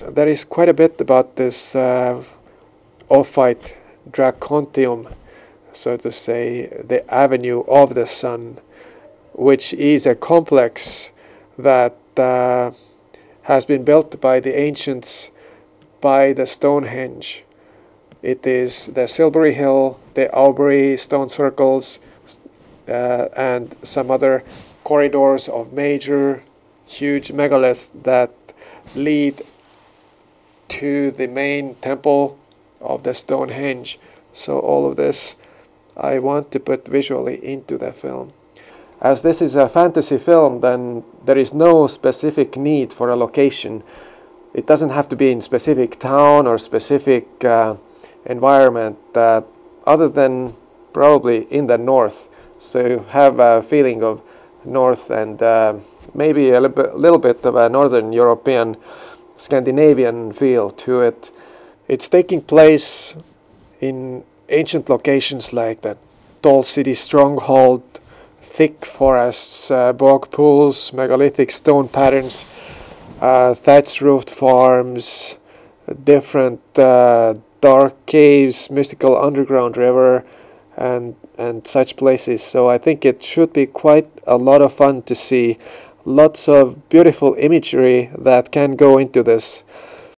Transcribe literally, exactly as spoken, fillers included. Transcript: There is quite a bit about this uh, Ophite Dracontium, so to say, the avenue of the sun, which is a complex that uh, has been built by the ancients by the Stonehenge. It is the Silbury Hill, the Aubrey Stone Circles, uh, and some other corridors of major, huge megaliths that lead to the main temple of the Stonehenge. So all of this I want to put visually into the film. As this is a fantasy film, then there is no specific need for a location. It doesn't have to be in specific town or specific uh, environment, uh, other than probably in the north. So have a feeling of north and uh, maybe a little bit of a northern European, Scandinavian feel to it. It's taking place in ancient locations like the Tall City Stronghold, thick forests, uh, bog pools, megalithic stone patterns, uh, thatch-roofed farms, different uh, dark caves, mystical underground river, and and such places. So I think it should be quite a lot of fun to see. Lots of beautiful imagery that can go into this.